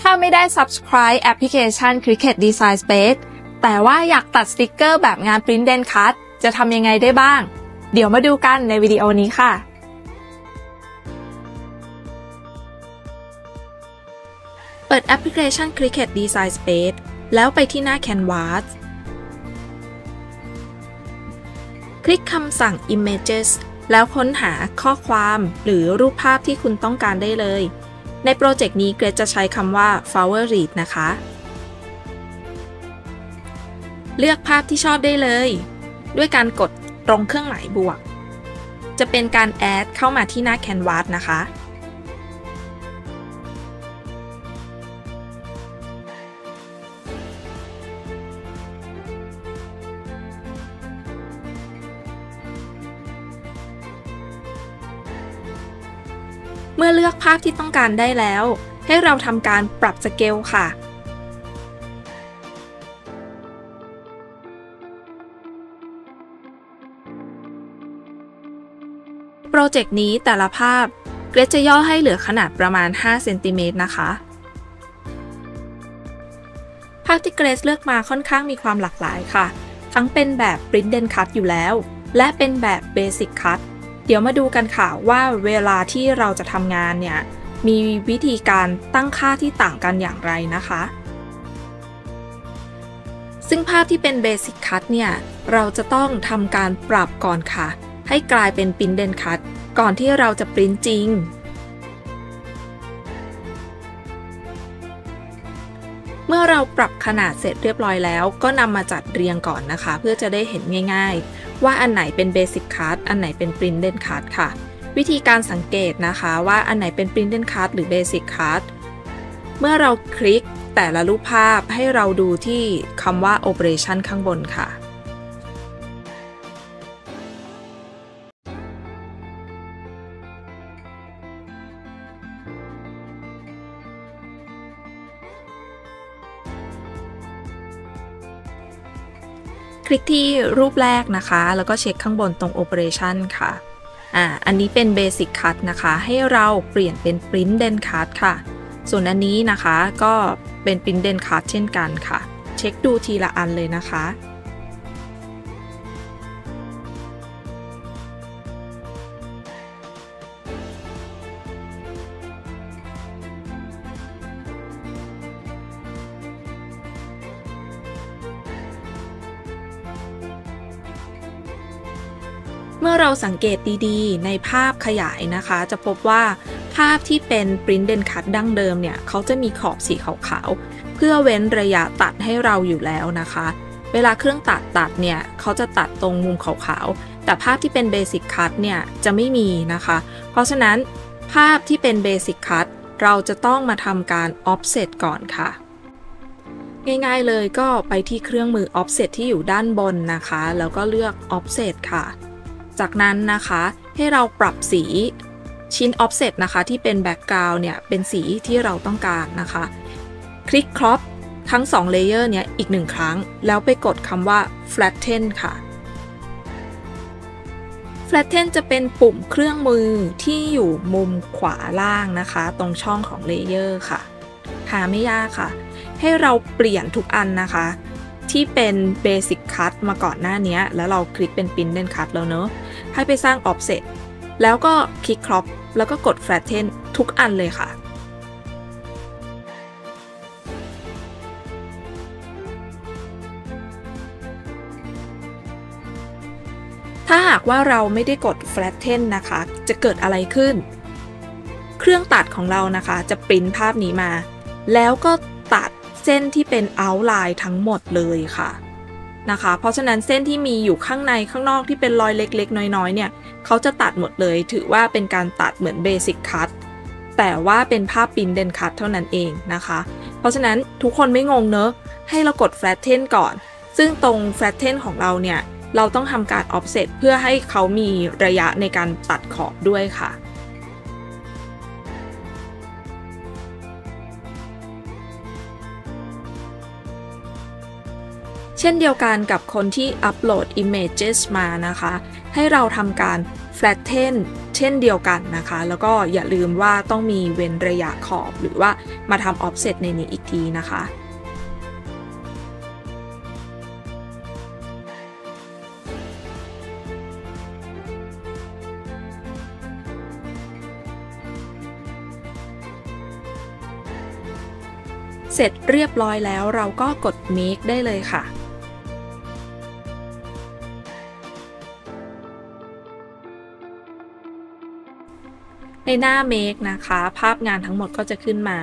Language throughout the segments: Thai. ถ้าไม่ได้ Subscribe แอปพลิเคชัน Cricut Design Space แต่ว่าอยากตัดสติกเกอร์แบบงาน Print Then Cut จะทำยังไงได้บ้างเดี๋ยวมาดูกันในวิดีโอนี้ค่ะเปิดแอปพลิเคชัน Cricut Design Space แล้วไปที่หน้า Canvas คลิกคำสั่ง Images แล้วค้นหาข้อความหรือรูปภาพที่คุณต้องการได้เลยในโปรเจกต์นี้เกรซจะใช้คำว่า Favorite นะคะเลือกภาพที่ชอบได้เลยด้วยการกดตรงเครื่องหมายบวกจะเป็นการแอดเข้ามาที่หน้า Canvas นะคะเมื่อเลือกภาพที่ต้องการได้แล้วให้เราทำการปรับสเกลค่ะโปรเจกต์นี้แต่ละภาพเกรซจะย่อให้เหลือขนาดประมาณ5เซนติเมตรนะคะภาพที่เกรซเลือกมาค่อนข้างมีความหลากหลายค่ะทั้งเป็นแบบ Print Then Cut อยู่แล้วและเป็นแบบ Basic Cutเดี๋ยวมาดูกันค่ะว่าเวลาที่เราจะทำงานเนี่ยมีวิธีการตั้งค่าที่ต่างกันอย่างไรนะคะซึ่งภาพที่เป็น Basic Cut เนี่ยเราจะต้องทำการปรับก่อนค่ะให้กลายเป็น Print Then Cut ก่อนที่เราจะปริ้นจริงเมื่อเราปรับขนาดเสร็จเรียบร้อยแล้วก็นำมาจัดเรียงก่อนนะคะเพื่อจะได้เห็นง่ายๆว่าอันไหนเป็น Basic Cut อันไหนเป็น Print Then Cut ค่ะวิธีการสังเกตนะคะว่าอันไหนเป็น Print Then Cut หรือ Basic Cut เมื่อเราคลิกแต่ละรูปภาพให้เราดูที่คำว่า Operation ข้างบนค่ะคลิกที่รูปแรกนะคะแล้วก็เช็คข้างบนตรง Operation ค่ะอันนี้เป็น Basic Cut นะคะให้เราเปลี่ยนเป็น Print Then Cut ค่ะส่วนอันนี้นะคะก็เป็น Print Then Cut เช่นกันค่ะเช็คดูทีละอันเลยนะคะเมื่อเราสังเกตดีๆในภาพขยายนะคะจะพบว่าภาพที่เป็น Print Then Cut ดั้งเดิมเนี่ยเขาจะมีขอบสีขาวๆเพื่อเว้นระยะตัดให้เราอยู่แล้วนะคะเวลาเครื่องตัดเนี่ยเขาจะตัดตรงมุมขาวๆแต่ภาพที่เป็น Basic Cut เนี่ยจะไม่มีนะคะเพราะฉะนั้นภาพที่เป็น Basic Cut เราจะต้องมาทำการ Offset ก่อนค่ะง่ายๆเลยก็ไปที่เครื่องมือ Offset ที่อยู่ด้านบนนะคะแล้วก็เลือก Offset ค่ะจากนั้นนะคะให้เราปรับสีชิ้น Offset นะคะที่เป็น Background เนี่ยเป็นสีที่เราต้องการนะคะคลิก Crop ทั้ง2 Layer เนี่ยอีก1ครั้งแล้วไปกดคำว่า Flatten ค่ะ Flatten จะเป็นปุ่มเครื่องมือที่อยู่มุมขวาล่างนะคะตรงช่องของ Layer ค่ะหาไม่ยากค่ะให้เราเปลี่ยนทุกอันนะคะที่เป็น Basic Cut มาก่อนหน้านี้แล้วเราคลิกเป็น Print Then Cut แล้วเนอะให้ไปสร้าง Offset แล้วก็คลิก Crop แล้วก็กด Flatten ทุกอันเลยค่ะถ้าหากว่าเราไม่ได้กด Flatten นะคะจะเกิดอะไรขึ้นเครื่องตัดของเรานะคะจะปริ้นภาพนี้มาแล้วก็ตัดเส้นที่เป็น outline ทั้งหมดเลยค่ะนะคะเพราะฉะนั้นเส้นที่มีอยู่ข้างในข้างนอกที่เป็นรอยเล็กๆน้อยๆเนี่ยเขาจะตัดหมดเลยถือว่าเป็นการตัดเหมือน Basic Cut แต่ว่าเป็นภาพ Print Then Cut เท่านั้นเองนะคะเพราะฉะนั้นทุกคนไม่งงเนอะให้เรากด Flatten ก่อนซึ่งตรง Flatten ของเราเนี่ยเราต้องทำการ Offset เพื่อให้เขามีระยะในการตัดขอบด้วยค่ะเช่นเดียวกันกับคนที่อัปโหลด Images มานะคะให้เราทำการ Flatten เช่นเดียวกันนะคะแล้วก็อย่าลืมว่าต้องมีเว้นระยะขอบหรือว่ามาทำ offset ในนี้อีกทีนะคะเสร็จเรียบร้อยแล้วเราก็กด Make ได้เลยค่ะในหน้า Make นะคะภาพงานทั้งหมดก็จะขึ้นมา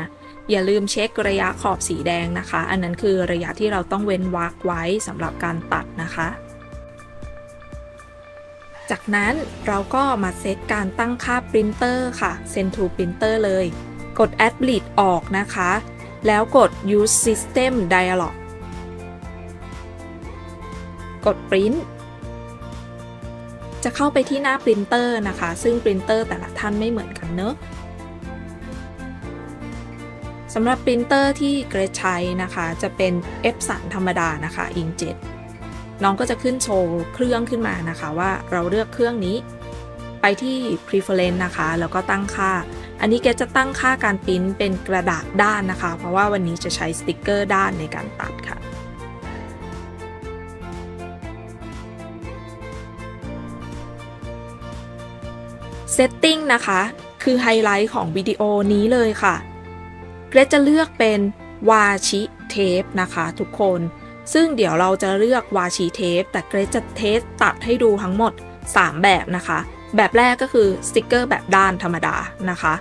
อย่าลืมเช็คระยะขอบสีแดงนะคะอันนั้นคือระยะที่เราต้องเว้นวรรคไว้สำหรับการตัดนะคะจากนั้นเราก็มาเซตการตั้งค่า Printer ค่ะ Send to Printer เลยกด Add Bleed ออกนะคะแล้วกด Use System Dialog กด Print จะเข้าไปที่หน้า Printer นะคะซึ่ง Printer แต่ละท่านไม่เหมือนกันเนอะสำหรับ Printer ที่เกรดใช้นะคะจะเป็น Epson ธรรมดานะคะ Inkjet น้องก็จะขึ้นโชว์เครื่องขึ้นมานะคะว่าเราเลือกเครื่องนี้ไปที่ Preference นะคะแล้วก็ตั้งค่าอันนี้แกจะตั้งค่าการพิมพ์เป็นกระดาษด้านนะคะเพราะว่าวันนี้จะใช้สติกเกอร์ด้านในการตัดค่ะเซตติ้งนะคะคือไฮไลท์ของวิดีโอนี้เลยค่ะเกรซจะเลือกเป็นวาชิเทปนะคะทุกคนซึ่งเดี๋ยวเราจะเลือกวาชิเทปแต่เกรซจะเทสตัดให้ดูทั้งหมด3แบบนะคะแบบแรกก็คือสติกเกอร์แบบด้านธรรมดานะคะ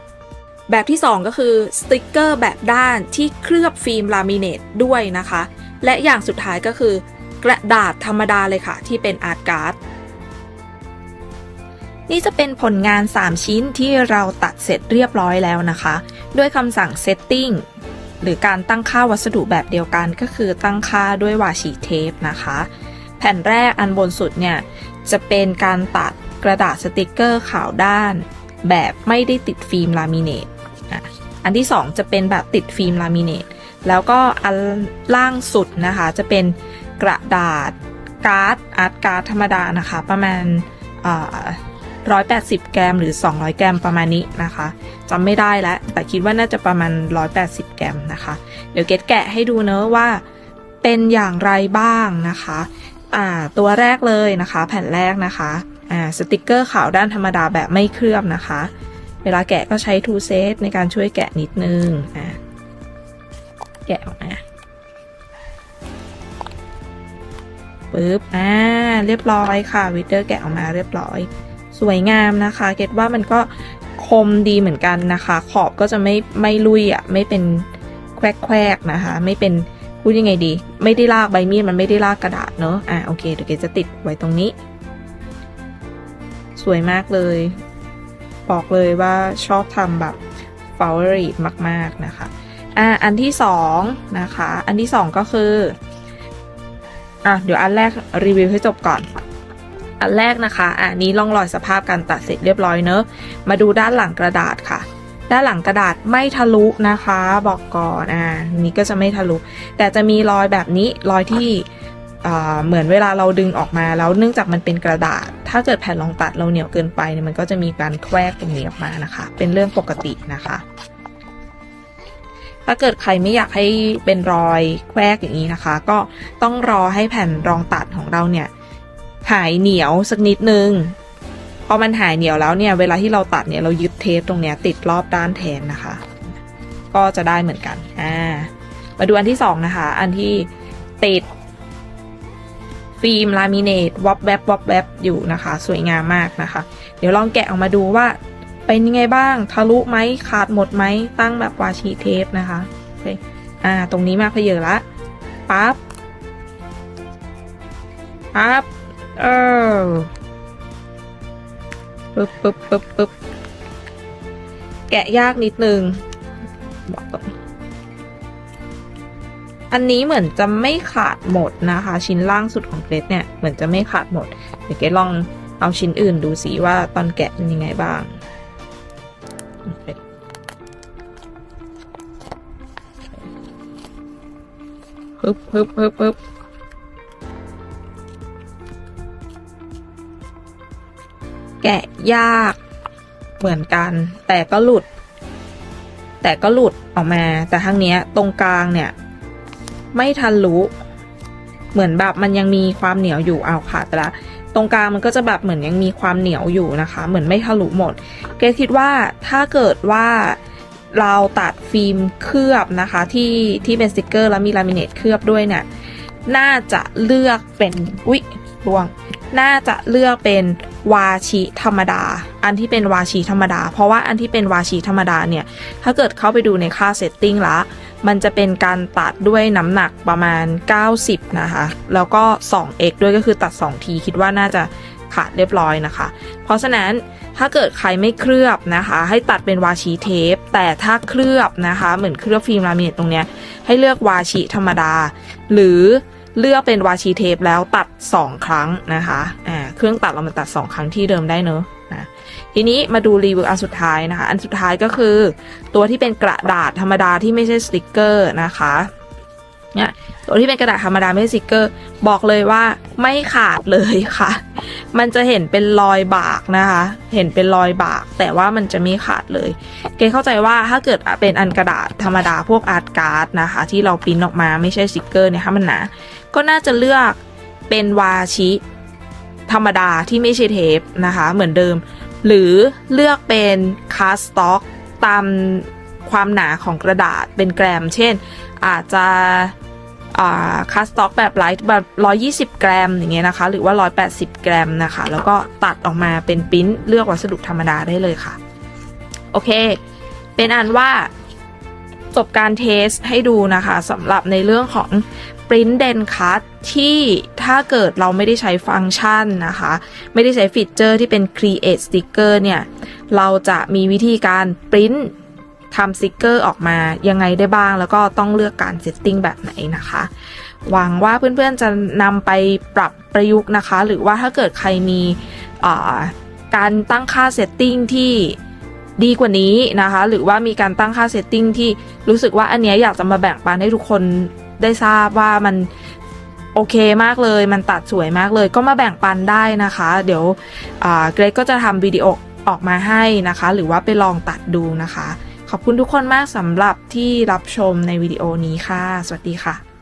แบบที่2ก็คือสติกเกอร์แบบด้านที่เคลือบฟิล์มลามิเนตด้วยนะคะและอย่างสุดท้ายก็คือกระดาษธรรมดาเลยค่ะที่เป็นอาร์ตการ์ดนี่จะเป็นผลงาน3ชิ้นที่เราตัดเสร็จเรียบร้อยแล้วนะคะด้วยคำสั่ง Setting หรือการตั้งค่าวัสดุแบบเดียวกันก็คือตั้งค่าด้วยวาชีเทปนะคะแผ่นแรกอันบนสุดเนี่ยจะเป็นการตัดกระดาษสติกเกอร์ขาวด้านแบบไม่ได้ติดฟิล์มลามิเนตอันที่2จะเป็นแบบติดฟิล์มลามิเนตแล้วก็อันล่างสุดนะคะจะเป็นกระดาษการ์ดอาร์ตการ์ดธรรมดานะคะประมาณ180 กรัมหรือ200 กรัมประมาณนี้นะคะจำไม่ได้แล้วแต่คิดว่าน่าจะประมาณ180 กรัมนะคะเดี๋ยวเกรซแกะให้ดูเนอะว่าเป็นอย่างไรบ้างนะคะตัวแรกเลยนะคะแผ่นแรกนะคะสติกเกอร์ขาวด้านธรรมดาแบบไม่เคลือบนะคะเวลาแกะก็ใช้ทูเซตในการช่วยแกะนิดนึงแกะออกมาปึ๊บเรียบร้อยค่ะวิดเดอร์แกะออกมาเรียบร้อยสวยงามนะคะเก็ตว่ามันก็คมดีเหมือนกันนะคะขอบก็จะไม่ลุยไม่เป็นแควกๆนะคะไม่เป็นพูดยังไงดีไม่ได้ลากใบมีดมันไม่ได้ลากกระดาษเนอะโอเคเดี๋ยวเกจะติดไว้ตรงนี้สวยมากเลยบอกเลยว่าชอบทำแบบฟาวเวอรี่มากๆนะคะอันที่2นะคะอันที่2ก็คือเดี๋ยวอันแรกรีวิวให้จบก่อนอันแรกนะคะอันนี้ร่องรอยสภาพการตัดเสร็จเรียบร้อยเนอะมาดูด้านหลังกระดาษค่ะด้านหลังกระดาษไม่ทะลุนะคะบอกก่อนนี่ก็จะไม่ทะลุแต่จะมีรอยแบบนี้รอยที่เหมือนเวลาเราดึงออกมาแล้วเนื่องจากมันเป็นกระดาษถ้าเกิดแผ่นรองตัดเราเหนียวเกินไปเนี่ยมันก็จะมีการแควกตรงนี้ออกมานะคะเป็นเรื่องปกตินะคะถ้าเกิดใครไม่อยากให้เป็นรอยแควกอย่างนี้นะคะก็ต้องรอให้แผ่นรองตัดของเราเนี่ยหายเหนียวสักนิดนึงพอมันหายเหนียวแล้วเนี่ยเวลาที่เราตัดเนี่ยเรายึดเทปตรงเนี้ยติดรอบด้านแทนนะคะก็จะได้เหมือนกันมาดูอันที่2นะคะอันที่ติดฟิล์มลามิเนตวับแวบวับแวบอยู่นะคะสวยงามมากนะคะเดี๋ยวลองแกะออกมาดูว่าเป็นยังไงบ้างทะลุไหมขาดหมดไหมตั้งแบบวาชีเทปนะคะตรงนี้มากพเยอะละปั๊บปึ๊บแกะยากนิดนึงบอกก่อนอันนี้เหมือนจะไม่ขาดหมดนะคะชิ้นล่างสุดของเกรซเนี่ยเหมือนจะไม่ขาดหมดเดี๋ยวเกรซลองเอาชิ้นอื่นดูสิว่าตอนแกะเป็นยังไงบ้างปึ๊บแกะยาก เหมือนกันแต่ก็หลุดออกมาแต่ทั้งเนี้ยตรงกลางเนี่ยไม่ทะลุเหมือนแบบมันยังมีความเหนียวอยู่เอาค่ะแต่ละตรงกลางมันก็จะแบบเหมือนยังมีความเหนียวอยู่นะคะเหมือนไม่ทะลุหมดเกรซคิดว่าถ้าเกิดว่าเราตัดฟิล์มเคลือบนะคะที่เป็นสติกเกอร์แล้วมีลามิเนตเคลือบด้วยเนี่ยน่าจะเลือกเป็นอุ๊ยลวงน่าจะเลือกเป็นวาชิธรรมดาอันที่เป็นวาชิธรรมดาเพราะว่าอันที่เป็นวาชิธรรมดาเนี่ยถ้าเกิดเข้าไปดูในค่าเซตติ้งละมันจะเป็นการตัดด้วยน้ำหนักประมาณ90นะคะแล้วก็ 2x ด้วยก็คือตัด2ทีคิดว่าน่าจะขาดเรียบร้อยนะคะเพราะฉะนั้นถ้าเกิดใครไม่เคลือบนะคะให้ตัดเป็นวาชิเทปแต่ถ้าเคลือบนะคะเหมือนเคลือบฟิล์มลามิเนตตรงเนี้ยให้เลือกวาชิธรรมดาหรือเลือกเป็นวาชีเทปแล้วตัด2ครั้งนะคะเครื่องตัดเรามันตัด2ครั้งที่เดิมได้เนอะทีนี้มาดูรีวิวอันสุดท้ายนะคะอันสุดท้ายก็คือตัวที่เป็นกระดาษธรรมดาที่ไม่ใช่สติกเกอร์นะคะเนี่ยตัวที่เป็นกระดาษธรรมดาไม่ใช่สติกเกอร์บอกเลยว่าไม่ขาดเลยค่ะมันจะเห็นเป็นรอยบากนะคะเห็นเป็นรอยบากแต่ว่ามันจะไม่ขาดเลยเกเข้าใจว่าถ้าเกิดเป็นอันกระดาษธรรมดาพวกอาร์ตการ์ดนะคะที่เราพิมพ์ออกมาไม่ใช่สติกเกอร์เนี่ยค่ะมันหนาก็น่าจะเลือกเป็นวาชิธรรมดาที่ไม่ใช่เทปนะคะเหมือนเดิมหรือเลือกเป็นคาสต็อกตามความหนาของกระดาษเป็นแกรมเช่นอาจจะคาสต็อกแบบไลท์แบบ120 กรัมอย่างเงี้ยนะคะหรือว่า180 กรัมนะคะแล้วก็ตัดออกมาเป็นปริ้นเลือกวัสดุธรรมดาได้เลยค่ะโอเคเป็นอันว่าจบการเทสให้ดูนะคะสำหรับในเรื่องของPrint Then Cut ที่ถ้าเกิดเราไม่ได้ใช้ฟังก์ชันนะคะไม่ได้ใช้ฟีเจอร์ที่เป็น Create Sticker เนี่ยเราจะมีวิธีการ Print ทำ Sticker ออกมายังไงได้บ้างแล้วก็ต้องเลือกการ Setting แบบไหนนะคะหวังว่าเพื่อนๆจะนำไปปรับประยุกต์นะคะหรือว่าถ้าเกิดใครมีการตั้งค่า Setting ที่ดีกว่านี้นะคะหรือว่ามีการตั้งค่า Setting ที่รู้สึกว่าอันเนี้ยอยากจะมาแบ่งปันให้ทุกคนได้ทราบว่ามันโอเคมากเลยมันตัดสวยมากเลยก็มาแบ่งปันได้นะคะเดี๋ยวเกรซก็จะทำวิดีโอออกมาให้นะคะหรือว่าไปลองตัดดูนะคะขอบคุณทุกคนมากสำหรับที่รับชมในวิดีโอนี้ค่ะสวัสดีค่ะ